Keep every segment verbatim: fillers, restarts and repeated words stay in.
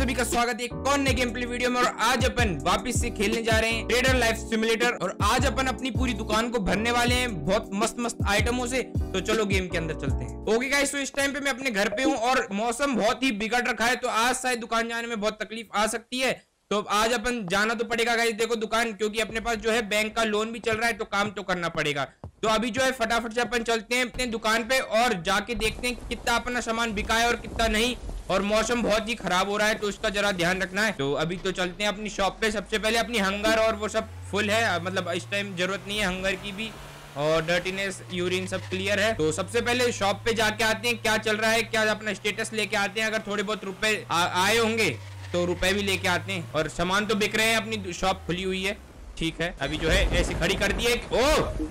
सभी का स्वागत है कौन ने गेम प्ले वीडियो में। और आज अपन वापस से खेलने जा रहे हैं ट्रेडर लाइफ सिमुलेटर। और आज अपन अपनी पूरी दुकान को भरने वाले हैं बहुत मस्त मस्त आइटमों से। तो चलो गेम के अंदर चलते हैं। ओके गाइस, तो इस टाइम पे मैं अपने घर पे हूँ और मौसम बहुत ही बिगड़ रखा है, तो आज शायद दुकान जाने में बहुत तकलीफ आ सकती है। तो आज अपन जाना तो पड़ेगा गाइस, देखो दुकान, क्योंकि अपने पास जो है बैंक का लोन भी चल रहा है, तो काम तो करना पड़ेगा। तो अभी जो है फटाफट से अपन चलते हैं अपने दुकान पे और जाके देखते हैं कितना अपना सामान बिका है और कितना नहीं। और मौसम बहुत ही खराब हो रहा है, तो उसका जरा ध्यान रखना है। तो अभी तो चलते हैं अपनी शॉप पे। सबसे पहले अपनी हंगर और वो सब फुल है, मतलब इस टाइम जरूरत नहीं है हंगर की भी, और डर्टीनेस यूरिन सब क्लियर है। तो सबसे पहले शॉप पे जाके आते हैं क्या चल रहा है, क्या अपना स्टेटस लेके आते हैं। अगर थोड़े बहुत रुपए आए होंगे तो रुपए भी लेके आते हैं। और सामान तो बिक रहे हैं, अपनी शॉप खुली हुई है, ठीक है। अभी जो है ऐसे खड़ी कर दी है। ओ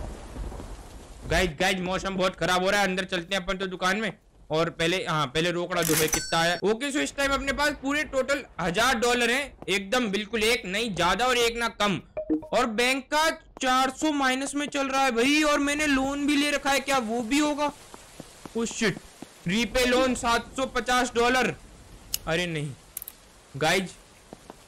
गाइज गाइज मौसम बहुत खराब हो रहा है, अंदर चलते हैं अपन तो दुकान में। और पहले हाँ पहले रोकड़ा जो है कितना आया। ओके सो इस टाइम अपने पास पूरे टोटल हजार डॉलर हैं एकदम, बिल्कुल एक नहीं ज्यादा और एक ना कम। और बैंक का चार सौ माइनस में चल रहा है भाई, और मैंने लोन भी ले रखा है, क्या वो भी होगा? ओ शिट, रीपे लोन सात सौ पचास डॉलर। अरे नहीं गाइज,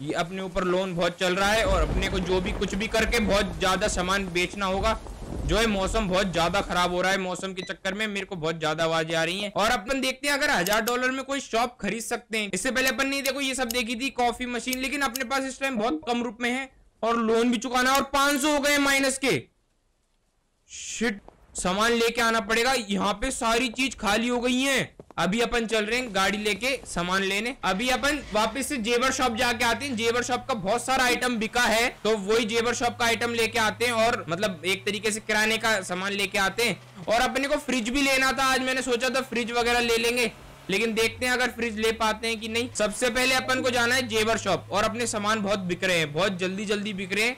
ये अपने ऊपर लोन बहुत चल रहा है और अपने को जो भी कुछ भी करके बहुत ज्यादा सामान बेचना होगा। जो है मौसम बहुत ज्यादा खराब हो रहा है, मौसम के चक्कर में मेरे को बहुत ज्यादा आवाजें आ रही हैं। और अपन देखते हैं अगर हजार डॉलर में कोई शॉप खरीद सकते हैं। इससे पहले अपन ने देखो ये सब देखी थी कॉफी मशीन, लेकिन अपने पास इस टाइम बहुत कम रूप में है और लोन भी चुकाना। और पांच सौ हो गए माइनस के, शिट सामान लेके आना पड़ेगा। यहाँ पे सारी चीज खाली हो गई है। अभी अपन चल रहे हैं गाड़ी लेके सामान लेने। अभी अपन वापस से जेवर शॉप जाके आते हैं। जेवर शॉप का बहुत सारा आइटम बिका है, तो वही जेवर शॉप का आइटम लेके आते हैं। और मतलब एक तरीके से किराने का सामान लेके आते हैं। और अपने को फ्रिज भी लेना था, आज मैंने सोचा था फ्रिज वगैरह ले लेंगे, लेकिन देखते हैं अगर फ्रिज ले पाते हैं कि नहीं। सबसे पहले अपन को जाना है जेवर शॉप। और अपने सामान बहुत बिक रहे हैं, बहुत जल्दी जल्दी बिक रहे हैं,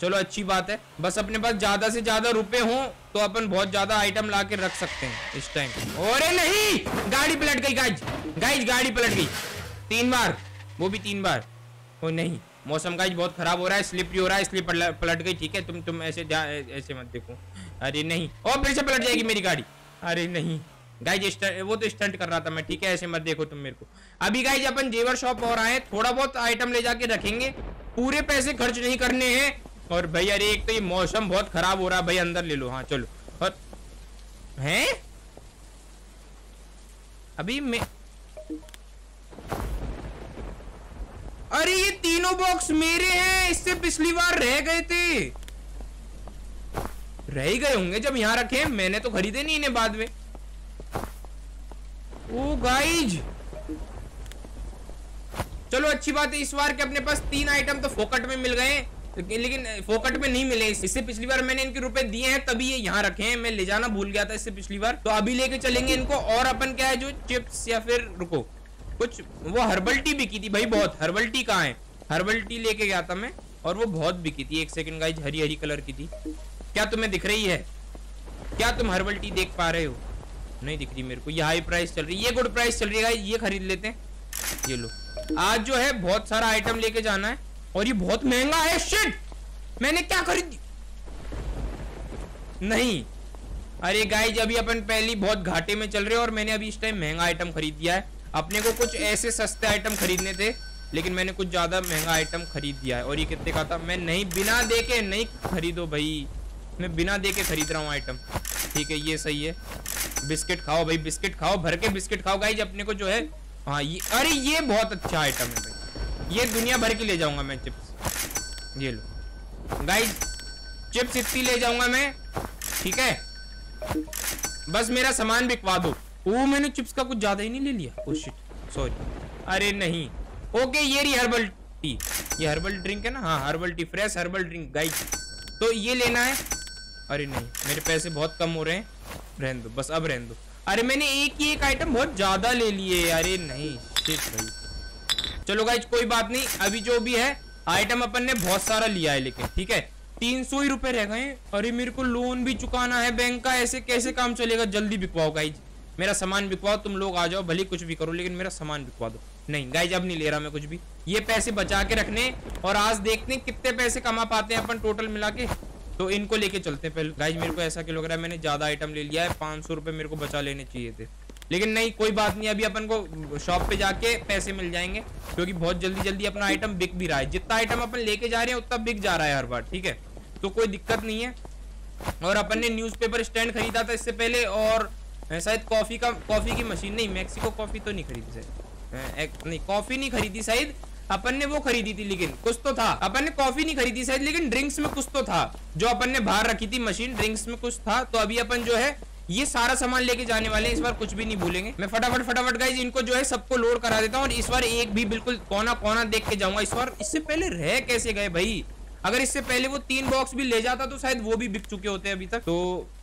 चलो अच्छी बात है। बस अपने पास ज्यादा से ज्यादा रुपए हों तो अपन बहुत ज्यादा आइटम ला के रख सकते हैं इस टाइम। और नहीं, गाड़ी पलट गई गाइज, गाइज गाड़ी पलट गई तीन बार, वो भी तीन बार। ओ नहीं, मौसम गाइज बहुत खराब हो रहा है, स्लिपरी हो रहा है, इसलिए पलट गई। ठीक है, तुम तुम ऐसे ऐसे मत देखो। अरे नहीं, और फिर से पलट जाएगी मेरी गाड़ी। अरे नहीं गाइज, वो तो स्टंट कर रहा था मैं, ठीक है, ऐसे मत देखो तुम मेरे को। अभी गाइज अपन जेवर शॉप और आए, थोड़ा बहुत आइटम ले जाके रखेंगे, पूरे पैसे खर्च नहीं करने हैं। और भाई अरे एक तो ये मौसम बहुत खराब हो रहा है भाई, अंदर ले लो। हाँ चलो। और हैं अभी मैं, अरे ये तीनों बॉक्स मेरे हैं, इससे पिछली बार रह गए थे, रह गए होंगे जब यहाँ रखे, मैंने तो खरीदे नहीं इन्हें बाद में। ओ गाइज चलो अच्छी बात है, इस बार के अपने पास तीन आइटम तो फोकट में मिल गए, लेकिन फोकट में नहीं मिले। इससे पिछली बार मैंने इनके रुपए दिए हैं तभी ये यहाँ रखे हैं, मैं ले जाना भूल गया था इससे पिछली बार। तो अभी लेके चलेंगे इनको। और अपन क्या है जो चिप्स या फिर रुको कुछ, वो हर्बल टी बिकी थी भाई बहुत। हर्बल टी कहाँ है? हर्बल टी लेके गया था मैं और वो बहुत बिकी थी। एक सेकंड गाइज, हरी हरी कलर की थी, क्या तुम्हें दिख रही है? क्या तुम हर्बल टी देख पा रहे हो? नहीं दिख रही मेरे को। ये हाई प्राइस चल रही है, ये गुड प्राइस चल रही है, ये खरीद लेते हैं। ये लो, आज जो है बहुत सारा आइटम लेके जाना है और ये बहुत महंगा है। शिट, मैंने क्या खरीद, नहीं। अरे गाइज अभी अपन पहली बहुत घाटे में चल रहे हैं और मैंने अभी इस टाइम महंगा आइटम खरीद दिया है। अपने को कुछ ऐसे सस्ते आइटम खरीदने थे, लेकिन मैंने कुछ ज्यादा महंगा आइटम खरीद दिया है। और ये कितने का था? मैं नहीं, बिना दे के नहीं खरीदो भाई, मैं बिना दे के खरीद रहा हूँ आइटम, ठीक है, ये सही है। बिस्किट खाओ भाई, बिस्किट खाओ, भर के बिस्किट खाओ गाइज, अपने को जो है। हाँ ये, अरे ये बहुत अच्छा आइटम है भाई, ये दुनिया भर की ले जाऊंगा मैं चिप्स। ये लो गाइज, चिप्स इतनी ले जाऊंगा मैं, ठीक है, बस मेरा सामान बिकवा दो। ओ मैंने चिप्स का कुछ ज्यादा ही नहीं ले लिया, ओ शिट सॉरी। अरे नहीं, ओके ये रही हर्बल टी, ये हर्बल ड्रिंक है ना, हाँ herbal tea, fresh herbal drink guys, तो ये लेना है। अरे नहीं, मेरे पैसे बहुत कम हो रहे हैं, रहने दो बस, अब रहने दो। अरे मैंने एक ही एक आइटम बहुत ज्यादा ले लिए, अरे नहीं शिट भाई। चलो गाइज कोई बात नहीं, अभी जो भी है आइटम अपन ने बहुत सारा लिया है, लेकिन ठीक है तीन सौ ही रुपए रह गए। अरे मेरे को लोन भी चुकाना है बैंक का, ऐसे कैसे काम चलेगा? जल्दी बिकवाओ गाइज, मेरा सामान बिकवाओ, तुम लोग आ जाओ, भले कुछ भी करो लेकिन मेरा सामान बिकवा दो। नहीं गाइज अब नहीं ले रहा मैं कुछ भी, ये पैसे बचा के रखने और आज देखते हैं कितने पैसे कमा पाते हैं अपन टोटल मिला के। तो इनको लेके चलते हैं पहले। गाइज मेरे को ऐसा क्यों लग रहा है मैंने ज्यादा आइटम ले लिया है, पाँच सौ रुपये मेरे को बचा लेने चाहिए थे। लेकिन नहीं कोई बात नहीं, अभी अपन को शॉप पे जाके पैसे मिल जाएंगे क्योंकि बहुत जल्दी जल्दी अपना आइटम बिक भी रहा है। जितना आइटम अपन लेके जा रहे हैं उतना बिक जा रहा है हर बार, ठीक है, तो कोई दिक्कत नहीं है। और अपन ने न्यूज़पेपर स्टैंड खरीदा था इससे पहले, और शायद कॉफ़ी का कॉफ़ी की मशीन, नहीं मैक्सिको कॉफ़ी तो नहीं खरीदी शायद, नहीं कॉफ़ी नहीं खरीदी शायद अपन ने, वो खरीदी थी लेकिन कुछ तो था, अपन ने कॉफी नहीं खरीदी शायद लेकिन ड्रिंक्स में कुछ तो था जो अपन ने बाहर रखी थी मशीन, ड्रिंक्स में कुछ था। तो अभी अपन जो है ये सारा सामान लेके जाने वाले हैं, इस बार कुछ भी नहीं भूलेंगे। मैं फटाफट फटाफट गाइस इनको जो है सबको लोड करा देता हूँ, और इस बार एक भी बिल्कुल कोना कोना देख के जाऊंगा इस बार। इससे पहले रह कैसे गए भाई, अगर इससे पहले वो तीन बॉक्स भी ले जाता तो शायद वो भी बिक चुके होते हैं अभी तक। तो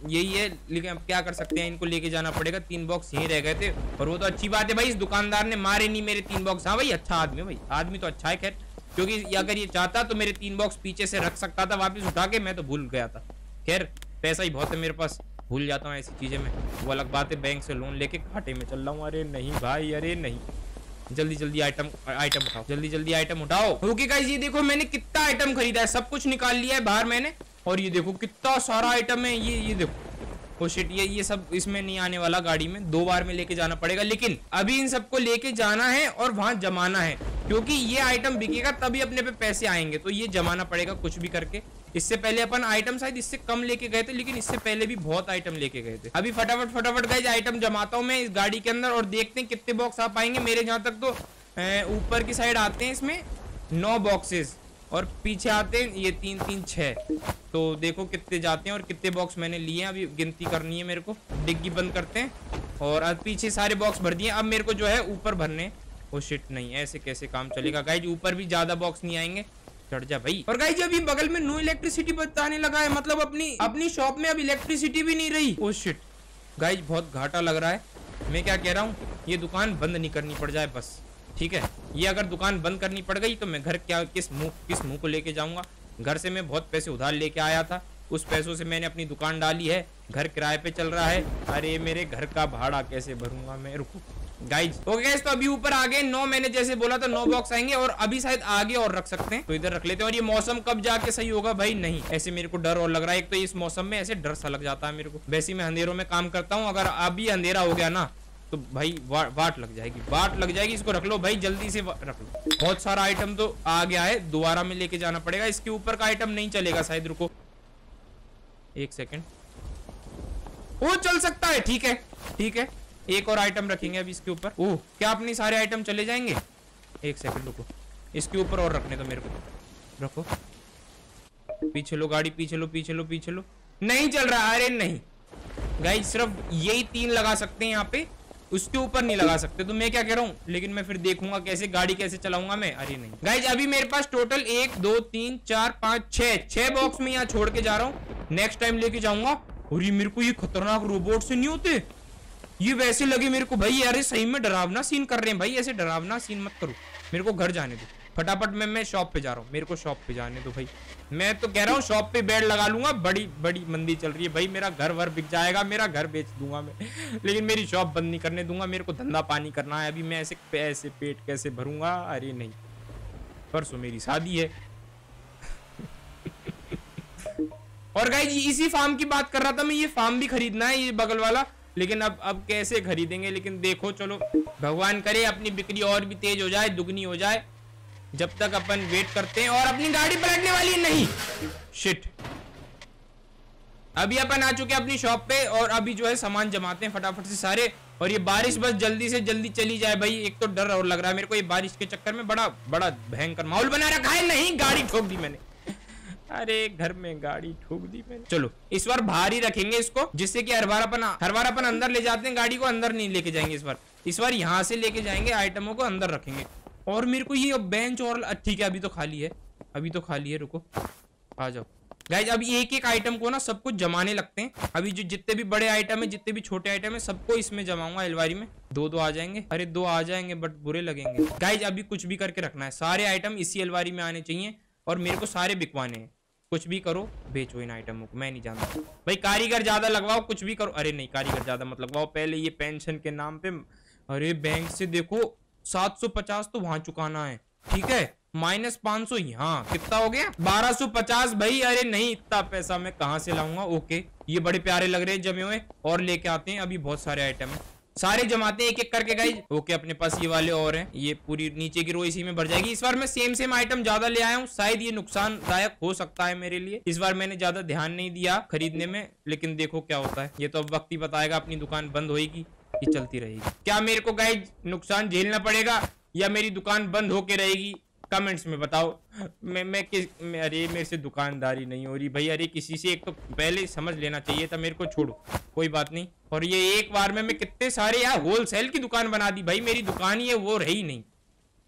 यही है, लेकिन अब क्या कर सकते हैं, इनको लेके जाना पड़ेगा। तीन बॉक्स यहीं रह गए थे, और वो तो अच्छी बात है भाई, इस दुकानदार ने मारे नहीं मेरे तीन बॉक्स। हाँ भाई अच्छा आदमी है भाई, आदमी तो अच्छा है खैर, क्योंकि अगर ये चाहता तो मेरे तीन बॉक्स पीछे से रख सकता था वापस उठा के, मैं तो भूल गया था। खैर पैसा ही बहुत है मेरे पास, भूल जाता हूँ ऐसी चीजें मैं, वो अलग बात है। बैंक से लोन लेके घाटे में चल रहा हूँ। अरे नहीं भाई, अरे नहीं, जल्दी जल्दी आइटम आइटम उठाओ, जल्दी जल्दी आइटम उठाओ। ओके गाइस ये देखो मैंने कितना आइटम खरीदा है, सब कुछ निकाल लिया है बाहर मैंने, और ये देखो कितना सारा आइटम है। ये ये देखो, ओ शिट, ये ये सब इसमें नहीं आने वाला गाड़ी में, दो बार में लेके जाना पड़ेगा। लेकिन अभी इन सबको लेके जाना है और वहां जमाना है, क्योंकि ये आइटम बिकेगा तभी अपने पे पैसे आएंगे, तो ये जमाना पड़ेगा कुछ भी करके। इससे पहले अपन आइटम शायद इससे कम लेके गए थे, लेकिन इससे पहले भी बहुत आइटम लेके गए थे। अभी फटाफट फटाफट गाइस आइटम जमाता हूँ मैं इस गाड़ी के अंदर, और देखते हैं कितने बॉक्स आ पाएंगे। मेरे जहाँ तक तो ऊपर की साइड आते हैं इसमें नौ बॉक्सेस, और पीछे आते हैं ये तीन तीन छः, तो देखो कितने जाते हैं और कितने बॉक्स मैंने लिए हैं। अभी गिनती करनी है मेरे को। डिग्गी बंद करते हैं, और अब पीछे सारे बॉक्स भर दिए, अब मेरे को जो है ऊपर भरने। ओ शिट, नहीं ऐसे कैसे काम चलेगा गाइस, ऊपर भी ज़्यादा बॉक्स नहीं आएंगे, चढ़ जा भाई। और गाइस अभी बगल में नो इलेक्ट्रिसिटी बताने लगा है, मतलब अपनी अपनी शॉप में अब इलेक्ट्रिसिटी भी नहीं रही। ओ शिट गाइस बहुत घाटा लग रहा है। मैं क्या कह रहा हूँ, ये दुकान बंद नहीं करनी पड़ जाए बस, ठीक है। ये अगर दुकान बंद करनी पड़ गई तो मैं घर क्या किस मुँह किस मुँह को लेके जाऊँगा। घर से मैं बहुत पैसे उधार लेके आया था, उस पैसों से मैंने अपनी दुकान डाली है, घर किराए पे चल रहा है। अरे मेरे घर का भाड़ा कैसे भरूंगा मैं, रुको गाइज। ओके गाइज तो अभी ऊपर आ गए नौ, मैंने जैसे बोला था नौ बॉक्स आएंगे, और अभी शायद आगे और रख सकते हैं, तो इधर रख लेते हैं। और ये मौसम कब जाके सही होगा भाई, नहीं ऐसे मेरे को डर और लग रहा है। एक तो इस मौसम में ऐसे डर सा लग जाता है मेरे को, वैसे मैं अंधेरों में काम करता हूँ, अगर अभी अंधेरा हो गया ना तो भाई वाट लग जाएगी, वाट लग जाएगी। इसको रख लो भाई, जल्दी से रख लो। बहुत सारा आइटम तो आ गया है, दोबारा में लेके जाना पड़ेगा। इसके ऊपर का आइटम नहीं चलेगा शायद, रुको एक सेकेंड, वो चल सकता है, ठीक है ठीक है। एक और आइटम रखेंगे अभी इसके ऊपर। ओह क्या अपने सारे आइटम चले जाएंगे, एक सेकंड रुको। इसके ऊपर और रखने दो मेरे को, रखो। पीछे लो गाड़ी, पीछे लो पीछे लो पीछे लो, नहीं चल रहा। अरे नहीं गाइज, सिर्फ यही तीन लगा सकते हैं यहाँ पे, उसके ऊपर नहीं लगा सकते। तो मैं क्या कह रहा हूँ, लेकिन मैं फिर देखूंगा कैसे गाड़ी कैसे चलाऊंगा मैं। अरे नहीं गाइज अभी मेरे पास टोटल एक दो तीन चार पाँच छः छः बॉक्स में यहाँ छोड़ के जा रहा हूँ, नेक्स्ट टाइम लेके जाऊंगा। और ये मेरे को ये खतरनाक रोबोट से नहीं होते, ये वैसे लगे मेरे को भाई। अरे सही में डरावना सीन कर रहे हैं भाई, ऐसे डरावना सीन मत करो, मेरे को घर जाने दो फटाफट। मैं मैं शॉप पे जा रहा हूँ, मेरे को शॉप पे जाने दो भाई। मैं तो कह रहा हूँ शॉप पे बेड लगा लूंगा, बड़ी बड़ी मंदी चल रही है भाई, मेरा घर वर बिक जाएगा, मेरा घर बेच दूंगा मैं लेकिन मेरी शॉप बंद नहीं करने दूंगा, मेरे को धंधा पानी करना है। अभी मैं ऐसे पैसे पेट कैसे भरूंगा। अरे नहीं परसों मेरी शादी है। और गाइस इसी फार्म की बात कर रहा था मैं, ये फार्म भी खरीदना है ये बगल वाला, लेकिन अब अब कैसे खरीदेंगे। लेकिन देखो चलो भगवान करे अपनी बिक्री और भी तेज हो जाए, दुगनी हो जाए, जब तक अपन वेट करते हैं। और अपनी गाड़ी पलटने वाली नहीं, शिट। अभी अपन आ चुके हैं अपनी शॉप पे, और अभी जो है सामान जमाते हैं फटाफट से सारे। और ये बारिश बस जल्दी से जल्दी चली जाए भाई, एक तो डर और लग रहा है मेरे को, ये बारिश के चक्कर में बड़ा बड़ा भयंकर माहौल बना रखा है। नहीं गाड़ी ठोक दी मैंने, अरे घर में गाड़ी ठोक दी मैंने। चलो इस बार भारी रखेंगे इसको, जिससे कि हर बार अपन हर बार अपन अंदर ले जाते हैं गाड़ी को, अंदर नहीं लेके जाएंगे इस बार। इस बार यहाँ से लेके जाएंगे, आइटमों को अंदर रखेंगे। और मेरे को ये बेंच और ठीक है, अभी तो खाली है, अभी तो खाली है, रुको आ जाओ गाइज। अभी एक एक आइटम को ना सब कुछ जमाने लगते हैं। अभी जो जितने भी बड़े आइटम है, जितने भी छोटे आइटम है, सबको इसमें जमाऊंगा अलमारी में। दो दो आ जाएंगे, अरे दो आ जाएंगे बट बुरे लगेंगे गाइज। अभी कुछ भी करके रखना है, सारे आइटम इसी अलमारी में आने चाहिए, और मेरे को सारे बिकवाने हैं। कुछ भी करो, बेचो इन आइटमों को, मैं नहीं जानता भाई। कारीगर ज्यादा लगवाओ, कुछ भी करो। अरे नहीं कारीगर ज्यादा मत लगवाओ, पहले ये पेंशन के नाम पे। अरे बैंक से देखो सात सौ पचास तो वहां चुकाना है, ठीक है, माइनस पाँच सौ यहाँ, कितना हो गया बारह सौ पचास भाई। अरे नहीं इतना पैसा मैं कहाँ से लाऊंगा। ओके ये बड़े प्यारे लग रहे हैं जमे हुए, और लेके आते हैं। अभी बहुत सारे आइटम है, सारी जमाते एक एक करके गाइज। ओके अपने पास ये वाले और हैं, ये पूरी नीचे की रो इसी में भर जाएगी। इस बार मैं सेम सेम आइटम ज्यादा ले आया हूँ, शायद ये नुकसानदायक हो सकता है मेरे लिए। इस बार मैंने ज्यादा ध्यान नहीं दिया खरीदने में, लेकिन देखो क्या होता है, ये तो अब वक्त ही बताएगा। अपनी दुकान बंद होगी कि चलती रहेगी, क्या मेरे को गाइज नुकसान झेलना पड़ेगा या मेरी दुकान बंद होके रहेगी, कमेंट्स में बताओ। मैं मैं किस मैं, अरे मेरे से दुकानदारी नहीं हो रही भाई। अरे किसी से एक तो पहले समझ लेना चाहिए था मेरे को, छोड़ो कोई बात नहीं। और ये एक बार में मैं कितने सारे यार होलसेल की दुकान बना दी भाई, मेरी दुकान ये वो रही नहीं।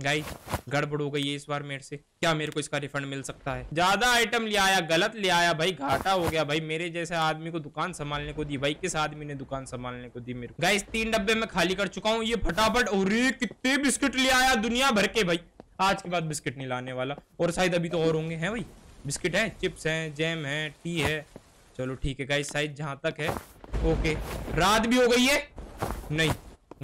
गाइस गड़बड़ हो गई है इस बार मेरे से। क्या मेरे को इसका रिफंड मिल सकता है? ज्यादा आइटम ले आया, गलत ले आया भाई, घाटा हो गया भाई। मेरे जैसे आदमी को दुकान संभालने को दी भाई, किस आदमी ने दुकान संभालने को दी मेरे को। गाइस तीन डब्बे में खाली कर चुका हूँ ये फटाफट। और कितने बिस्किट ले आया दुनिया भर के भाई, आज के बाद बिस्किट नहीं लाने वाला। और शायद अभी तो और होंगे हैं भाई, बिस्किट है, चिप्स हैं, जैम है, टी है। चलो ठीक है गाइस, शायद जहाँ तक है ओके। रात भी हो गई है, नहीं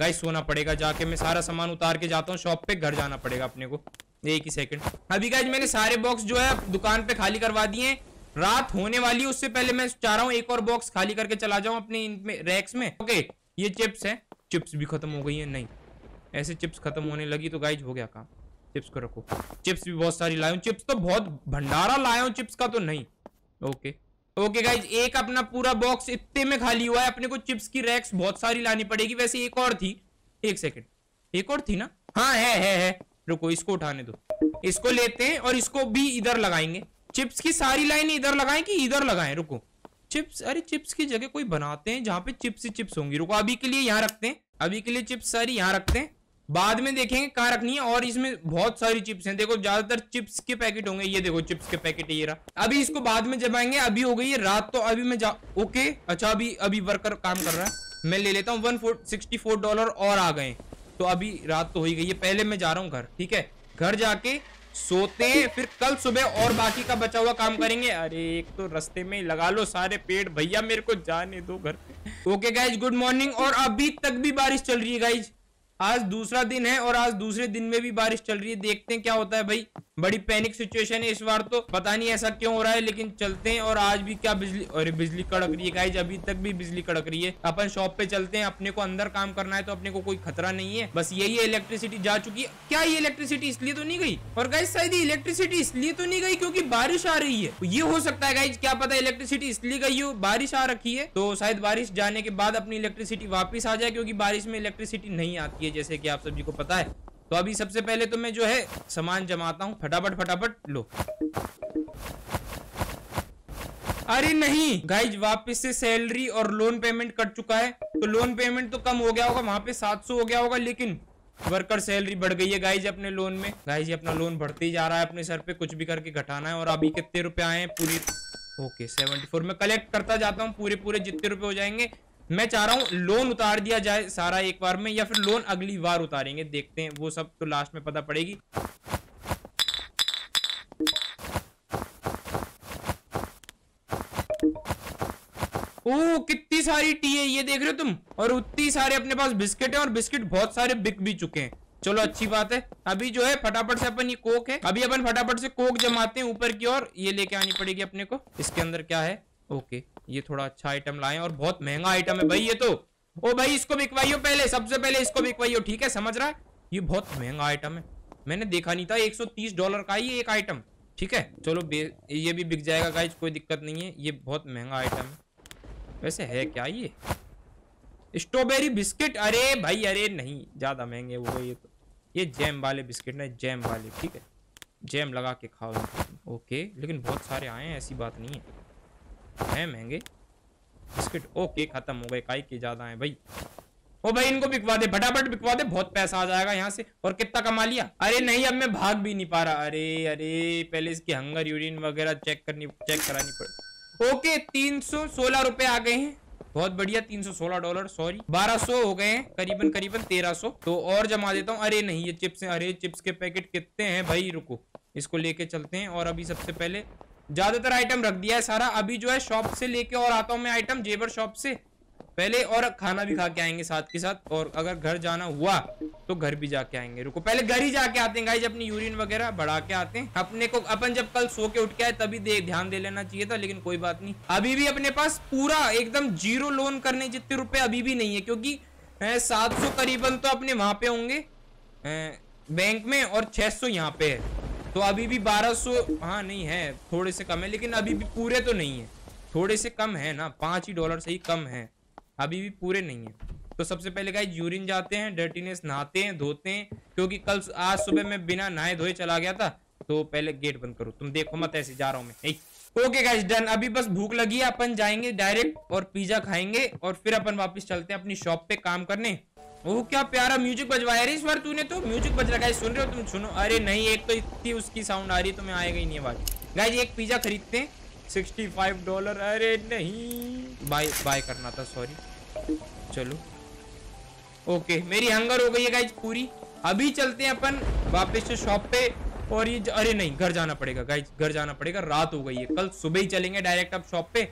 गाइस सोना पड़ेगा जाके। मैं सारा सामान उतार के जाता हूँ शॉप पे, घर जाना पड़ेगा अपने को। एक ही सेकंड। अभी गाइस मैंने सारे बॉक्स जो है दुकान पे खाली करवा दिए हैं, रात होने वाली है। उससे पहले मैं चाह रहा हूँ एक और बॉक्स खाली करके चला जाऊँ अपने इनमें रैक्स में। ओके ये चिप्स है, चिप्स भी खत्म हो गई है। नहीं ऐसे चिप्स खत्म होने लगी तो गाइस हो गया काम। चिप्स को रखो, चिप्स भी बहुत सारी लाया हूं। चिप्स तो बहुत भंडारा लाया हूं, चिप्स का तो नहीं। ओके ओके गाइज एक अपना पूरा बॉक्स इतने में खाली हुआ है। अपने को चिप्स की रैक्स बहुत सारी लानी पड़ेगी। वैसे एक और थी, एक सेकंड, एक और थी ना, हाँ है है है रुको इसको उठाने दो, इसको लेते हैं और इसको भी इधर लगाएंगे। चिप्स की सारी लाइन इधर लगाए कि इधर लगाए? रुको चिप्स, अरे चिप्स की जगह कोई बनाते हैं जहाँ पे चिप्स ही चिप्स होंगी। रुको अभी के लिए यहाँ रखते हैं, अभी के लिए चिप्स सारी यहाँ रखते हैं, बाद में देखेंगे कहाँ रखनी है। और इसमें बहुत सारी चिप्स हैं, देखो ज्यादातर चिप्स के पैकेट होंगे। ये देखो चिप्स के पैकेट ये रहा, अभी इसको बाद में जमाएंगे। अभी हो गई है रात तो अभी मैं जा ओके। अच्छा अभी अभी वर्कर काम कर रहा है, मैं ले लेता हूँ। One four sixty four dollar और आ गए, तो अभी रात तो हो ही गई है। पहले मैं जा रहा हूँ घर, ठीक है, घर जाके सोते हैं, फिर कल सुबह और बाकी का बचा हुआ काम करेंगे। अरे एक तो रास्ते में लगा लो सारे पेड़ भैया, मेरे को जाने दो घर पे। Okay guys good morning. और अभी तक भी बारिश चल रही है गाइज, आज दूसरा दिन है और आज दूसरे दिन में भी बारिश चल रही है। देखते हैं क्या होता है भाई, बड़ी पैनिक सिचुएशन है इस बार तो, पता नहीं ऐसा क्यों हो रहा है, लेकिन चलते हैं। और आज भी क्या बिजली, अरे बिजली कड़क रही है गाइज, अभी तक भी बिजली कड़क रही है। अपन शॉप पे चलते हैं, अपने को अंदर काम करना है तो अपने को कोई खतरा नहीं है। बस यही इलेक्ट्रिसिटी जा चुकी है। क्या ये इलेक्ट्रिसिटी इसलिए तो नहीं गई? और गाइज शायद इलेक्ट्रिसिटी इसलिए तो नहीं गई क्योंकि बारिश आ रही है, ये हो सकता है गाइज। क्या पता इलेक्ट्रिसिटी इसलिए गई हो, बारिश आ रखी है तो शायद बारिश जाने के बाद अपनी इलेक्ट्रिसिटी वापिस आ जाए, क्योंकि बारिश में इलेक्ट्रिसिटी नहीं आती, जैसे कि आप सभी को पता है। तो अभी सबसे पहले तो मैं जो है सामान जमाता हूँ फटाफट फटाफट। लो अरे नहीं गाइज वापस से सैलरी और लोन पेमेंट कट चुका है, तो लोन पेमेंट तो कम हो गया होगा, वहां पे सात सौ हो गया होगा, लेकिन वर्कर सैलरी बढ़ गई है गाइज अपने लोन में। गाइज अपना लोन बढ़ते ही जा रहा है, अपने सर पे कुछ भी करके घटाना है। और अभी कितने रुपए आए हैं पूरे? ओके सेवेंटी फोर में कलेक्ट करता जाता हूँ पूरे पूरे जितने रुपए हो जाएंगे। मैं चाह रहा हूँ लोन उतार दिया जाए सारा एक बार में, या फिर लोन अगली बार उतारेंगे, देखते हैं, वो सब तो लास्ट में पता पड़ेगी। ओह कितनी सारी टी है ये देख रहे हो तुम, और उतनी सारे अपने पास बिस्किट है, और बिस्किट बहुत सारे बिक भी चुके हैं। चलो अच्छी बात है। अभी जो है फटाफट से अपन ये कोक है, अभी अपन फटाफट से कोक जमाते हैं ऊपर की ओर। ये लेके आनी पड़ेगी अपने को, इसके अंदर क्या है? ओके ये थोड़ा अच्छा आइटम लाए, और बहुत महंगा आइटम है भाई ये तो। ओ भाई इसको बिकवाइयो पहले, सबसे पहले इसको बिकवाइयो, ठीक है, समझ रहा है। ये बहुत महंगा आइटम है, मैंने देखा नहीं था, एक सौ तीस डॉलर का ये एक आइटम, ठीक है। चलो ये भी बिक जाएगा गाइज, कोई दिक्कत नहीं है। ये बहुत महंगा आइटम है। वैसे है क्या ये स्ट्रॉबेरी बिस्किट? अरे भाई अरे नहीं, ज्यादा महंगे हो गए ये तो। ये जैम वाले बिस्किट ना, जैम वाले, ठीक है, जैम लगा के खाओ। ओके लेकिन बहुत सारे आए हैं, ऐसी बात नहीं है, है महंगे बिस्किट। ओके खत्म हो गए, काई के ज्यादा हैं भाई। ओ भाई इनको बिकवा दे फटाफट, बिकवा दे, बहुत पैसा आ जाएगा यहाँ से। और कितना कमा लिया? अरे नहीं अब मैं भाग भी नहीं पा रहा। अरे अरे पहले इसकी हंगर यूरिन वगैरह चेक करनी चेक करानी पड़े। ओके तीन सौ सोलह रुपए आ गए हैं, बहुत बढ़िया। तीन सौ सोलह डॉलर सॉरी बारह सौ हो गए हैं, करीबन करीबन तेरह सौ। तो और जमा देता हूँ। अरे नहीं ये चिप्स है, अरे चिप्स के पैकेट कितने हैं भाई? रुको इसको लेके चलते हैं। और अभी सबसे पहले ज्यादातर आइटम रख दिया है सारा। अभी जो है शॉप से लेके और आता हूँ मैं आइटम, जेबर शॉप से पहले, और खाना भी खा के आएंगे साथ के साथ। और अगर घर जाना हुआ तो घर भी जाके आएंगे। रुको पहले घर ही जाके आते हैं गाइज, अपनी यूरिन वगैरह बढ़ा के आते हैं। अपने को अपन जब कल सो के उठ के आए तभी दे ध्यान दे लेना चाहिए था, लेकिन कोई बात नहीं। अभी भी अपने पास पूरा एकदम जीरो लोन करने जितने रुपए अभी भी नहीं है, क्योंकि सात सौ करीबन तो अपने वहां पे होंगे बैंक में, और छह सौ यहाँ पे है, तो अभी भी बारह सौ। हाँ नहीं है, थोड़े से कम है, लेकिन अभी भी पूरे तो नहीं है, थोड़े से कम है ना, पांच ही डॉलर से ही कम है, अभी भी पूरे नहीं है। तो सबसे पहले गाइस यूरिन जाते हैं, डर्टीनेस नहाते हैं, धोते हैं, क्योंकि कल आज सुबह मैं बिना नहाए धोए चला गया था। तो पहले गेट बंद करो, तुम देखो मत, ऐसे जा रहा हूँ मैं। ओके गाइस डन, अभी बस भूख लगी है, अपन जाएंगे डायरेक्ट और पिज्जा खाएंगे और फिर अपन वापस चलते हैं अपनी शॉप पे काम करने। ओह क्या प्यारा म्यूजिक बजवाया रे इस बार तूने, तो म्यूजिक बज रहा है, सुन रहे हो तुम? सुनो, अरे नहीं, एक तो इतनी उसकी साउंड आ रही है, तुम्हें आएगा ही नहीं आवाज। गाइस एक पिज्जा खरीदते हैं, सिक्सटी फाइव डॉलर अरे नहीं, बाय बाय करना था, सॉरी। चलो ओके, मेरी हंगर हो गई है गाइज पूरी, अभी चलते हैं अपन वापस से शॉप पे। और ये अरे नहीं, घर जाना पड़ेगा गाइज, घर जाना पड़ेगा, रात हो गई है, कल सुबह ही चलेंगे डायरेक्ट अब शॉप पे।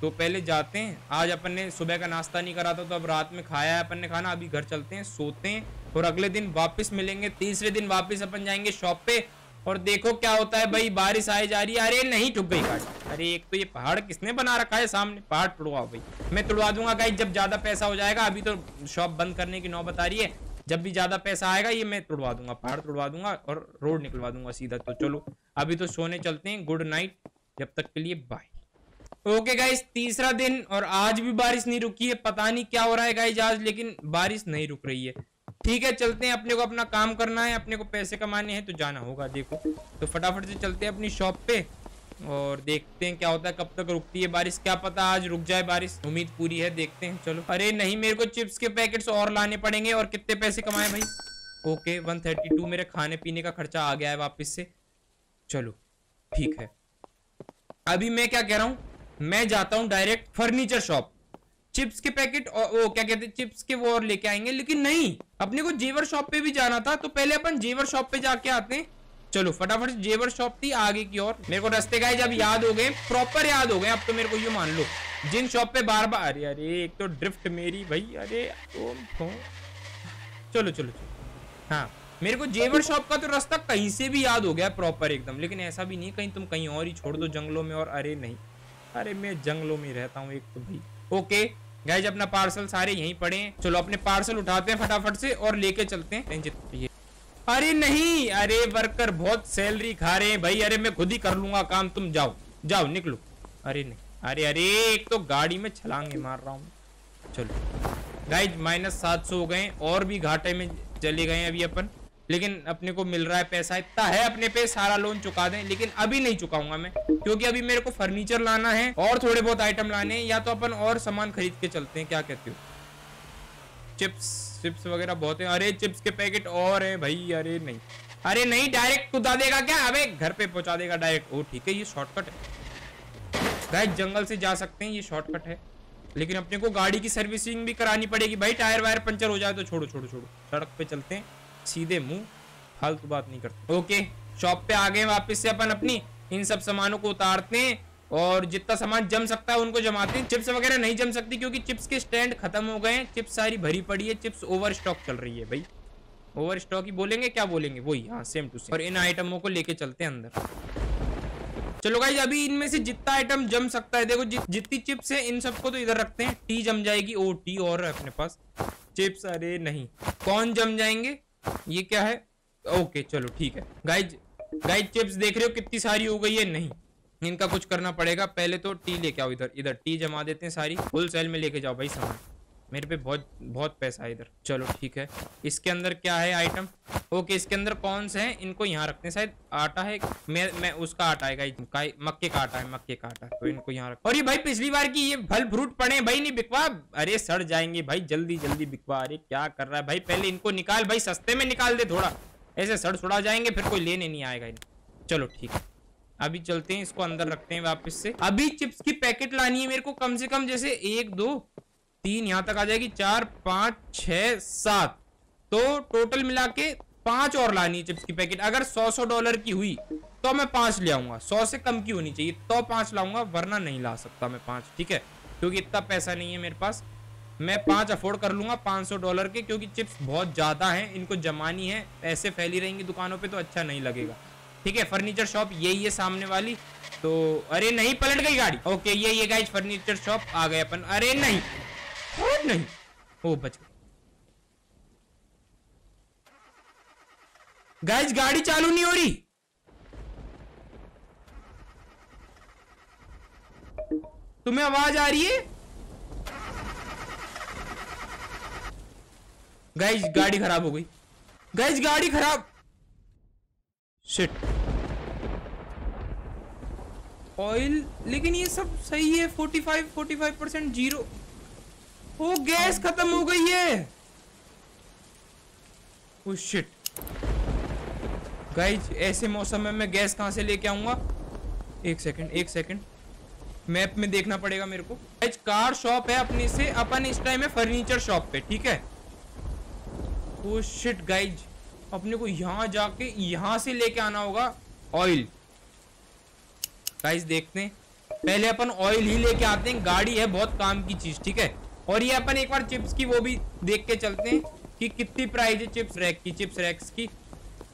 तो पहले जाते हैं, आज अपन ने सुबह का नाश्ता नहीं करा था, तो अब रात में खाया है अपन ने खाना, अभी घर चलते हैं, सोते हैं और अगले दिन वापस मिलेंगे। तीसरे दिन वापस अपन जाएंगे शॉप पे और देखो क्या होता है भाई। बारिश आए जा रही है, अरे नहीं ठुक गई गाइज, अरे एक तो ये पहाड़ किसने बना रखा है सामने, पहाड़ तुड़वाओ भाई, मैं तुड़वा दूंगा गाइज जब ज्यादा पैसा हो जाएगा, अभी तो शॉप बंद करने की नौबत आ रही है, जब भी ज्यादा पैसा आएगा ये मैं तुड़वा दूंगा, पहाड़ तुड़वा दूंगा और रोड निकलवा दूंगा सीधा। तो चलो अभी तो सोने चलते हैं, गुड नाइट, जब तक के लिए बाय। ओके गाइज तीसरा दिन और आज भी बारिश नहीं रुकी है, पता नहीं क्या हो रहा है गाइज आज, लेकिन बारिश नहीं रुक रही है। ठीक है चलते हैं, अपने को अपना काम करना है, अपने को पैसे कमाने हैं, तो जाना होगा देखो। तो फटाफट से चलते हैं अपनी शॉप पे और देखते हैं क्या होता है, कब तक रुकती है बारिश, क्या पता आज रुक जाए बारिश, उम्मीद पूरी है, देखते हैं चलो। अरे नहीं, मेरे को चिप्स के पैकेट्स और लाने पड़ेंगे, और कितने पैसे कमाए भाई। ओके एक सौ बत्तीस मेरे खाने पीने का खर्चा आ गया है वापस से, चलो ठीक है। अभी मैं क्या कह रहा हूँ, मैं जाता हूँ डायरेक्ट फर्नीचर शॉप, चिप्स के पैकेट और वो क्या कहते हैं चिप्स के वो और लेके आएंगे, लेकिन नहीं अपने को जेवर शॉप पे भी जाना था, तो पहले अपन जेवर शॉप पे जाके आते हैं। चलो फटाफट, जेवर शॉप थी आगे की ओर, मेरे को रास्ते गाइस अब याद हो गए, प्रॉपर याद हो गए अब तो मेरे को, ये मान लो जिन शॉप पे बार बार अरे अरे एक तो ड्रिफ्ट मेरी भाई, अरे चलो चलो चलो हाँ, मेरे को जेवर शॉप का तो रास्ता कहीं से भी याद हो गया प्रॉपर एकदम, लेकिन ऐसा भी नहीं कहीं तुम कहीं और ही छोड़ दो जंगलों में, और अरे नहीं, अरे मैं जंगलों में रहता हूँ एक तो भाई। ओके गाइस अपना पार्सल सारे यहीं पड़े हैं, चलो अपने पार्सल उठाते हैं फटाफट से और लेके चलते हैं। अरे नहीं, अरे वर्कर बहुत सैलरी खा रहे हैं भाई, अरे मैं खुद ही कर लूंगा काम, तुम जाओ जाओ निकलो। अरे नहीं, अरे अरे एक तो गाड़ी में छलांगे मार रहा हूँ। चलो गाइज माइनस सात सौ हो गए और भी घाटे में चले गए अभी अपन, लेकिन अपने को मिल रहा है पैसा, इतना है अपने पे, सारा लोन चुका दें, लेकिन अभी नहीं चुकाऊंगा मैं, क्योंकि अभी मेरे को फर्नीचर लाना है और थोड़े बहुत आइटम लाने हैं, या तो अपन और सामान खरीद के चलते हैं, क्या कहते हो? चिप्स चिप्स वगैरह बहुत है, अरे चिप्स के पैकेट और है भाई, अरे नहीं अरे नहीं डायरेक्ट कुदा देगा क्या, अबे घर पे पहुंचा देगा डायरेक्ट। ओ ठीक है, ये शॉर्टकट है गाइस, जंगल से जा सकते हैं, ये शॉर्टकट है, लेकिन अपने को गाड़ी की सर्विसिंग भी करानी पड़ेगी भाई, टायर वायर पंचर हो जाए तो। छोड़ो छोड़ो छोड़ो, सड़क पे चलते हैं सीधे मुंह, फालतू बात नहीं करते। ओके शॉप पे आ गए वापस से अपन, अपनी इन सब सामानों को उतारते हैं और जितना सामान जम सकता है उनको जमाते हैं। चिप्स वगैरह नहीं जम सकती क्योंकि चिप्स के स्टैंड खत्म हो गए हैं, चिप्स सारी भरी पड़ी है, चिप्स ओवर स्टॉक चल रही है भाई, ओवर स्टॉक ही बोलेंगे, क्या बोलेंगे वही, हाँ सेम टू सेम। और इन आइटमों को लेके चलते हैं अंदर। चलो गाइस अभी इनमें से जितना आइटम जम सकता है, देखो जि, जितनी चिप्स है इन सबको तो इधर रखते हैं, टी जम जाएगी, ओ टी और है अपने पास, चिप्स अरे नहीं कौन जम जाएंगे, ये क्या है? ओके चलो ठीक है गाइज गाइज चिप्स देख रहे हो कितनी सारी हो गई है, नहीं इनका कुछ करना पड़ेगा, पहले तो टी लेके आओ, इधर इधर टी जमा देते हैं सारी, फुल सेल में लेके जाओ भाई सामान, मेरे पे बहुत बहुत पैसा है इधर। चलो ठीक है, इसके अंदर क्या है आइटम? ओके इसके अंदर कौन से हैं, इनको यहाँ रखते हैं, शायद आटा है, मैं मैं उसका आटा है गाइस, मक्के का आटा है, मक्के का आटा, तो इनको यहाँ रख। और ये भाई पिछली बार की ये फल फ्रूट पड़े भाई, नहीं बिकवा, अरे सड़ जाएंगे भाई, जल्दी जल्दी बिकवा, अरे क्या कर रहा है भाई, पहले इनको निकाल भाई, सस्ते में निकाल दे थोड़ा, ऐसे सड़ सुड़ा जाएंगे फिर कोई लेने नहीं आएगा इनको। चलो ठीक है अभी चलते हैं, इसको अंदर रखते हैं वापस से। अभी चिप्स की पैकेट लानी है मेरे को कम से कम, जैसे एक दो तीन यहाँ तक आ जाएगी, चार पाँच छः सात, तो टोटल मिला के पाँच और लानी है चिप्स की पैकेट। अगर सौ सौ डॉलर की हुई तो मैं पाँच ले आऊँगा, सौ से कम की होनी चाहिए तो पाँच लाऊंगा, वरना नहीं ला सकता मैं पाँच, ठीक है, क्योंकि इतना पैसा नहीं है मेरे पास, मैं पाँच अफोर्ड कर लूँगा पाँच सौ डॉलर के, क्योंकि चिप्स बहुत ज़्यादा हैं, इनको जमानी है, ऐसे फैली रहेंगी दुकानों पर तो अच्छा नहीं लगेगा। ठीक है फर्नीचर शॉप यही है सामने वाली, तो अरे नहीं पलट गई गाड़ी। ओके ये ये गाइस फर्नीचर शॉप आ गए अपन, अरे नहीं अरे नहीं, ओ बच गए गाइज गाड़ी चालू नहीं हो रही। तुम्हें आवाज आ रही है? गाइज गाड़ी खराब हो गई। गाइज गाड़ी खराब। शिट। ऑयल लेकिन ये सब सही है। पैंतालीस, पैंतालीस परसेंट जीरो। ओ गैस खत्म हो गई है। Oh shit. गाइज ऐसे मौसम में मैं गैस कहाँ से लेके आऊंगा? एक सेकंड एक सेकंड मैप में देखना पड़ेगा मेरे को। गाइज कार शॉप है अपने से अपन इस टाइम है फर्नीचर शॉप पे, ठीक है। ओ शिट गाइज अपने को यहाँ जाके यहाँ से लेके आना होगा ऑयल। गाइज देखते हैं पहले अपन ऑयल ही लेके आते हैं। गाड़ी है बहुत काम की चीज, ठीक है। और ये अपन एक बार चिप्स की वो भी देख के चलते हैं कि कितनी प्राइस है चिप्स रैक की चिप्स रैक्स की।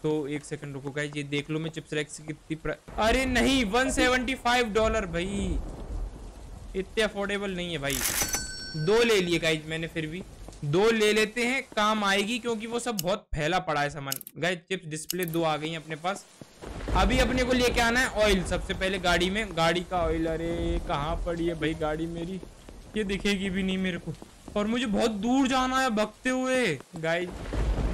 तो एक सेकंड रुको गाइज ये देख लो मैं चिप्स रैक्स की कितनी प्राइस। अरे नहीं एक सौ पचहत्तर डॉलर भाई, इतने अफोर्डेबल नहीं है भाई। दो ले लिए गाइज मैंने, फिर भी दो ले लेते हैं, काम आएगी क्योंकि वो सब बहुत फैला पड़ा है सामान। गाइज चिप्स डिस्प्ले दो आ गई है अपने पास। अभी अपने को लेके आना है ऑयल सबसे पहले गाड़ी में। गाड़ी का ऑयल अरे कहाँ पड़ी है भाई गाड़ी मेरी, ये दिखेगी भी नहीं मेरे को। और मुझे बहुत दूर जाना है भगते हुए। गाइज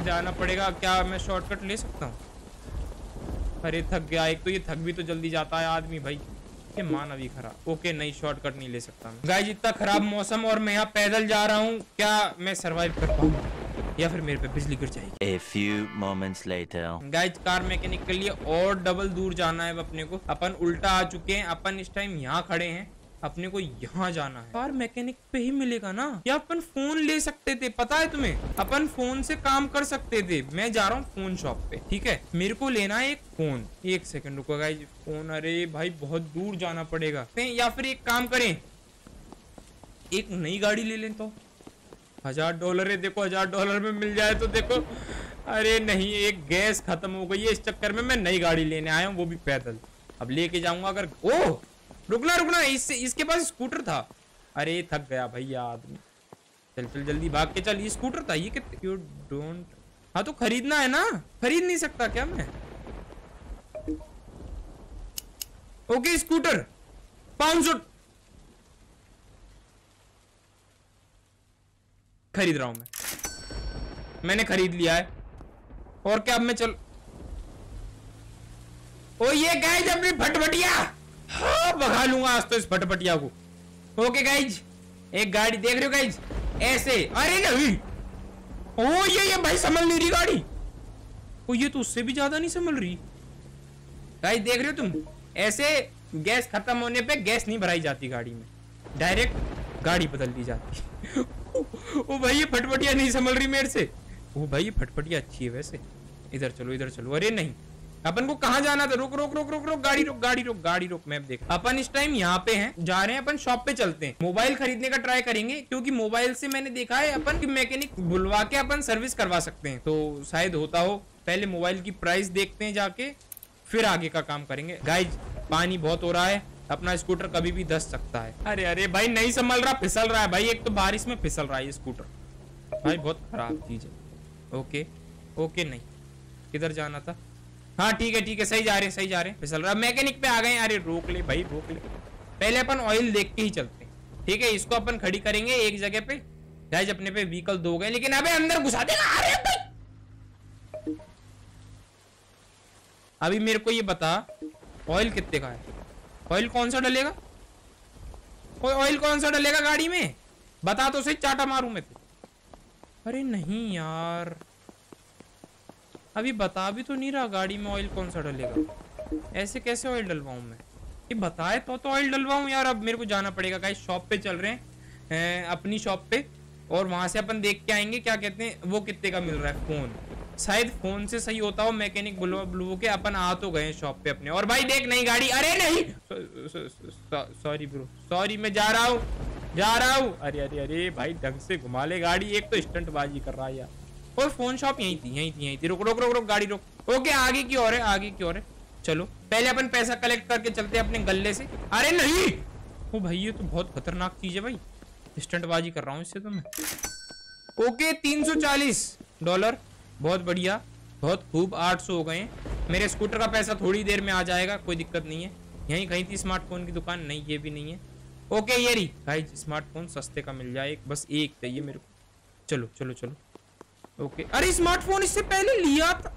जाना पड़ेगा। क्या मैं शॉर्टकट ले सकता हूँ? अरे थक गया। एक तो ये थक भी तो जल्दी जाता है आदमी भाई। ये मान अभी खराब। ओके नहीं शॉर्टकट नहीं ले सकता मैं। गाइज इतना खराब मौसम और मैं यहाँ पैदल जा रहा हूँ, क्या मैं सरवाइव कर पाऊंगा या फिर मेरे पे बिजली गिर जाएगी? A few moments later. Guys car mechanic के लिए और डबल दूर जाना है अपने को। अपन उल्टा आ चुके हैं। अपन इस टाइम यहाँ खड़े हैं, अपने को यहाँ जाना है। कार मैकेनिक पे ही मिलेगा ना? या अपन फोन ले सकते थे, पता है तुम्हें अपन फोन से काम कर सकते थे। मैं जा रहा हूँ फोन शॉप पे, ठीक है। मेरे को लेना है एक फोन। एक सेकंड रुको गाइज फोन। अरे भाई बहुत दूर जाना पड़ेगा। या फिर एक काम करें एक नई गाड़ी ले लें तो। हजार डॉलर है देखो, हजार डॉलर में मिल जाए तो देखो। अरे नहीं एक गैस खत्म हो गई है, इस चक्कर में मैं नई गाड़ी लेने आया हूँ वो भी पैदल। अब लेके जाऊंगा अगर। ओ रुकना रुकना इससे इसके पास स्कूटर था। अरे थक गया भाई आदमी। चल चल जल्दी भाग के चल। ये स्कूटर था ये कितने? You don't. हाँ तो खरीदना है ना, खरीद नहीं सकता क्या मैं? ओके स्कूटर पाँच सौ खरीद रहा हूं मैं। मैंने खरीद लिया है और क्या अब मैं चल। ओ ये गाइस अपनी फटफटिया हाँ भगा लूंगा आज तो इस फटफटिया को। ओके गाइज एक गाड़ी देख रहे हो गाइज ऐसे। अरे नहीं ओ ये ये भाई संभल नहीं रही गाड़ी। ओ ये तो उससे भी ज्यादा नहीं संभल रही। गाइज देख रहे हो तुम ऐसे गैस खत्म होने पे गैस नहीं भराई जाती गाड़ी में, डायरेक्ट गाड़ी बदल दी जाती। ओ भाई ये फटफटिया नहीं संभल रही मेरे से। ओ भाई ये फटफटिया अच्छी है वैसे। इधर चलो इधर चलो। अरे नहीं अपन को कहाँ जाना था? रुक रुक रुक रुक रुक गाड़ी रुक गाड़ी रुक गाड़ी रुक। मैप देख। अपन इस टाइम यहाँ पे हैं, जा रहे हैं अपन शॉप पे। चलते हैं मोबाइल खरीदने का ट्राई करेंगे क्योंकि मोबाइल से मैंने देखा है अपन मैकेनिक बुलवा के अपन सर्विस करवा सकते हैं, तो शायद होता हो। पहले मोबाइल की प्राइस देखते हैं जाके, फिर आगे का काम करेंगे। गाइज पानी बहुत हो रहा है, अपना स्कूटर कभी भी धस सकता है। अरे अरे भाई नहीं संभल रहा, फिसल रहा है भाई। एक तो बारिश में फिसल रहा है स्कूटर भाई, बहुत खराब चीज है। ओके ओके नहीं किधर जाना था? हाँ ठीक है ठीक है सही जा रहे हैं सही जा रहे हैं। फिसल रहा मैकेनिक पे आ गए। अरे रोक ले भाई रोक ले। पहले अपन ऑयल देख के ही चलते हैं, ठीक है। इसको अपन खड़ी करेंगे एक जगह पे। गाइज अपने पे व्हीकल दो गए लेकिन अबे अंदर घुसा देगा। अरे भाई अभी मेरे को ये बता ऑयल कितने का है? ऑयल कौन सा डलेगा? ऑयल कौन सा डलेगा गाड़ी में बता तो सही, चाटा मारू मैं तो। अरे नहीं यार अभी बता भी तो नहीं रहा गाड़ी में ऑयल कौन सा डलेगा। ऐसे कैसे ऑयल डलवाऊं मैं? ये बताए तो तो ऑयल डलवाऊं यार। अब मेरे को जाना पड़ेगा गाइस शॉप पे। चल रहे हैं अपनी शॉप पे और वहां से अपन देख के आएंगे क्या कहते हैं वो कितने का मिल रहा है फोन। शायद फोन से सही होता हो। मैकेनिक बुलवा बुलवा के अपन आ तो गए शॉप पे अपने। और भाई देख नहीं गाड़ी। अरे नहीं सॉरी ब्रो सॉरी मैं जा रहा हूँ जा रहा हूँ। अरे अरे अरे भाई ढंग से घुमा ले गाड़ी। एक तो स्टंटबाजी कर रहा है यार। और फोन शॉप यहीं थी यहीं थी यहीं थी। रुक रोक रोक रोक गाड़ी रोक। ओके आगे की ओर है आगे की ओर है। चलो पहले अपन पैसा कलेक्ट करके चलते हैं अपने गल्ले से। अरे नहीं ओ भाई ये तो बहुत खतरनाक चीज है भाई, स्टंटबाजी कर रहा हूँ इससे तो मैं। ओके तीन सौ चालीस डॉलर बहुत बढ़िया। बहुत खूब, आठ सौ हो गए। मेरे स्कूटर का पैसा थोड़ी देर में आ जाएगा, कोई दिक्कत नहीं है। यहीं कहीं थी स्मार्टफोन की दुकान, नहीं ये भी नहीं है। ओके ये रही गाइस स्मार्टफोन, सस्ते का मिल जाए, बस एक चाहिए मेरे को। चलो चलो चलो ओके। अरे स्मार्टफोन इससे पहले लिया था,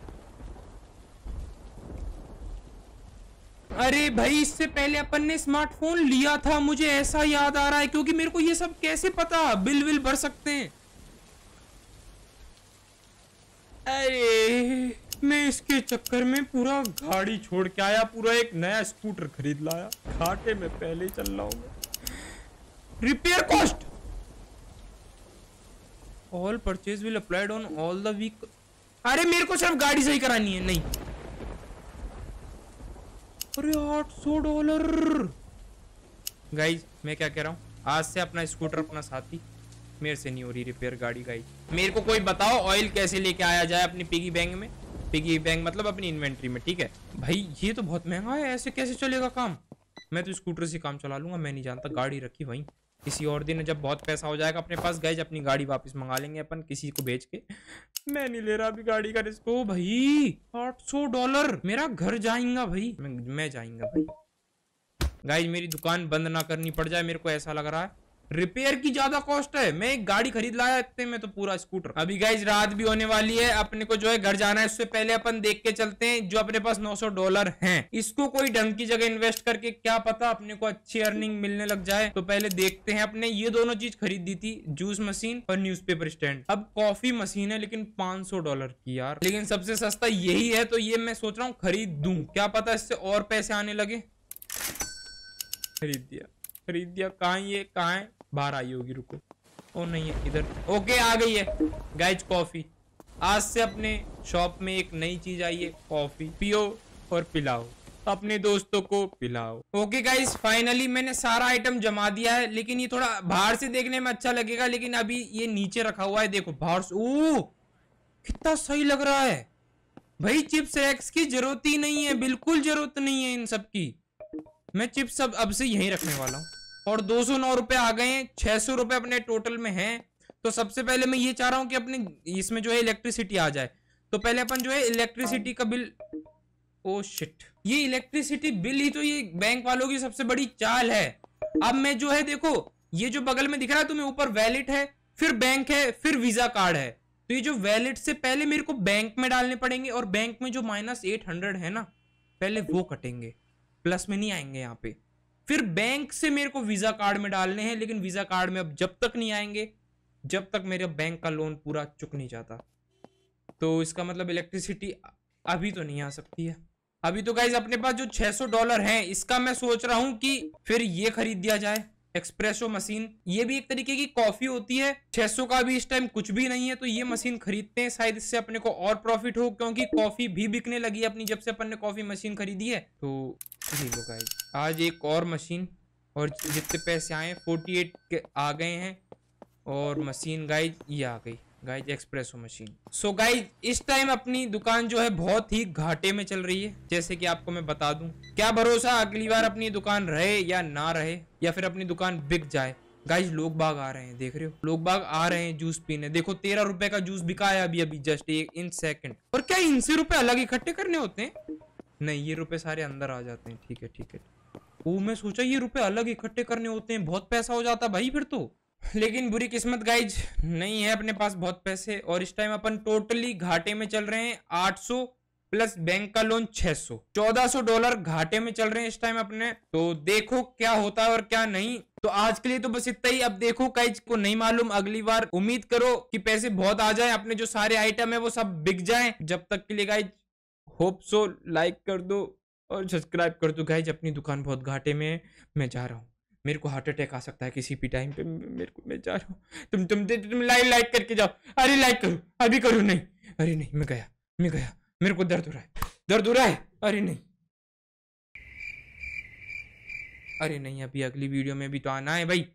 अरे भाई इससे पहले अपन ने स्मार्टफोन लिया था, मुझे ऐसा याद आ रहा है, क्योंकि मेरे को ये सब कैसे पता, बिल विल भर सकते हैं। अरे मैं इसके चक्कर में पूरा गाड़ी छोड़ के आया, पूरा एक नया स्कूटर खरीद लाया, घाटे में पहले ही चल रहा हूँ। Repair cost all purchase will applied on all the week. अरे मेरे को सिर्फ गाड़ी सही करानी है, नहीं। अरे आठ सौ डॉलर गाइज, मैं क्या कह रहा हूँ, आज से अपना स्कूटर अपना साथी, मेरे से नहीं हो रही रिपेयर गाड़ी गाइज। मेरे को कोई बताओ ऑयल कैसे लेके आया जाए अपनी पिगी बैंक में, पिगी बैंक मतलब अपनी इन्वेंट्री में, ठीक है भाई। ये तो बहुत महंगा है, ऐसे कैसे चलेगा काम। मैं तो स्कूटर से काम चला लूंगा, मैं नहीं जानता, गाड़ी रखी वहीं। किसी और दिन जब बहुत पैसा हो जाएगा अपने पास गाइज, अपनी गाड़ी वापस मंगा लेंगे अपन किसी को बेच के। मैं नहीं ले रहा अभी गाड़ी का रिस्क। ओ भाई आठ सौ डॉलर, मेरा घर जाएगा भाई, मैं, मैं जाएगा भाई। गाइज मेरी दुकान बंद ना करनी पड़ जाए, मेरे को ऐसा लग रहा है। रिपेयर की ज्यादा कॉस्ट है, मैं एक गाड़ी खरीद लाया इतने में तो पूरा स्कूटर। अभी गाइज रात भी होने वाली है, अपने को जो है घर जाना है। उससे पहले अपन देख के चलते हैं जो अपने पास नौ सौ डॉलर हैं, इसको कोई ढंग की जगह इन्वेस्ट करके, क्या पता अपने को अच्छी अर्निंग मिलने लग जाए। तो पहले देखते हैं, अपने ये दोनों चीज खरीदी थी, जूस मशीन और न्यूज़पेपर स्टैंड। अब कॉफी मशीन है लेकिन पांच सौ डॉलर की यार, लेकिन सबसे सस्ता यही है, तो ये मैं सोच रहा हूँ खरीद दूं, क्या पता इससे और पैसे आने लगे। खरीद दिया खरीद दिया। कहाँ ये कहाँ है, बाहर आई होगी, रुको, ओ नहीं है इधर। ओके आ गई है गाइज कॉफी। आज से अपने शॉप में एक नई चीज आई है, कॉफी पियो और पिलाओ, अपने दोस्तों को पिलाओ। ओके गाइज फाइनली मैंने सारा आइटम जमा दिया है, लेकिन ये थोड़ा बाहर से देखने में अच्छा लगेगा, लेकिन अभी ये नीचे रखा हुआ है, देखो बाहर से। ओ कितना सही लग रहा है भाई, चिप्स रैक्स की जरूरत ही नहीं है, बिल्कुल जरूरत नहीं है इन सब की। मैं चिप्स सब अब से यहीं रखने वाला हूँ। और दो सौ नौ रुपये आ गए हैं, छः सौ रुपये अपने टोटल में हैं। तो सबसे पहले मैं ये चाह रहा हूँ कि अपने इसमें जो है इलेक्ट्रिसिटी आ जाए, तो पहले अपन जो है इलेक्ट्रिसिटी का बिल। ओ शिट, ये इलेक्ट्रिसिटी बिल ही तो ये बैंक वालों की सबसे बड़ी चाल है। अब मैं जो है देखो, ये जो बगल में दिख रहा है तुम्हें, ऊपर वैलेट है, फिर बैंक है, फिर वीजा कार्ड है। तो ये जो वैलेट से पहले मेरे को बैंक में डालने पड़ेंगे, और बैंक में जो माइनस एट हंड्रेड है ना, पहले वो कटेंगे, प्लस में नहीं आएंगे यहाँ पे। फिर बैंक से मेरे को वीजा कार्ड में डालने हैं, लेकिन वीजा कार्ड में अब जब तक नहीं आएंगे जब तक मेरे बैंक का लोन पूरा चुक नहीं जाता। तो इसका मतलब इलेक्ट्रिसिटी अभी तो नहीं आ सकती है। अभी तो गाइज अपने पास जो छह सौ डॉलर हैं, इसका मैं सोच रहा हूँ कि फिर ये खरीद दिया जाए, एक्सप्रेसो मशीन। ये भी एक तरीके की कॉफी होती है। छह सौ का अभी इस टाइम कुछ भी नहीं है, तो ये मशीन खरीदते हैं, शायद इससे अपने को और प्रॉफिट हो, क्योंकि कॉफी भी बिकने लगी है अपनी, जब से अपन ने कॉफी मशीन खरीदी है। तो जी लो गाइस, आज एक और मशीन, और जितने पैसे आए अड़तालीस के आ गए हैं, और मशीन गाइज ये आ गई guys espresso machine. So guys इस टाइम अपनी दुकान जो है बहुत ही घाटे में चल रही है, जैसे कि आपको मैं बता दूं। क्या भरोसा अगली बार अपनी दुकान रहे या ना रहे, या फिर अपनी दुकान बिक जाए। गाइज लोग बाग आ रहे हैं, देख रहे हो, लोग बाग आ रहे हैं जूस पीने। देखो तेरह रुपए का जूस बिका है अभी अभी जस्ट इन सेकंड। और क्या इनसे रुपए अलग इकट्ठे करने होते हैं? नहीं, ये रुपए सारे अंदर आ जाते हैं, ठीक है ठीक है। वो मैं सोचा ये रुपए अलग इकट्ठे करने होते हैं, बहुत पैसा हो जाता भाई फिर तो। लेकिन बुरी किस्मत गाइज, नहीं है अपने पास बहुत पैसे, और इस टाइम अपन टोटली घाटे में चल रहे हैं। आठ सौ प्लस बैंक का लोन छह सौ, चौदह सौ डॉलर घाटे में चल रहे हैं इस टाइम अपने। तो देखो क्या होता है और क्या नहीं। तो आज के लिए तो बस इतना ही। अब देखो गाइज, को नहीं मालूम अगली बार, उम्मीद करो कि पैसे बहुत आ जाए, अपने जो सारे आइटम है वो सब बिक जाए। जब तक के लिए गाइज होप सो, लाइक कर दो और सब्सक्राइब कर दो। गाइज अपनी दुकान बहुत घाटे में है, मैं जा रहा हूँ, मेरे को हार्ट अटैक आ सकता है किसी भी टाइम पे, मेरे को, मैं जा रहा हूँ। तुम तुम तुम लाइक लाइक करके जाओ। अरे लाइक करो, अभी करो, नहीं अरे नहीं, मैं गया मैं गया, मेरे को दर्द हो रहा है, दर्द हो रहा है, अरे नहीं अरे नहीं, अभी अगली वीडियो में भी तो आना है भाई।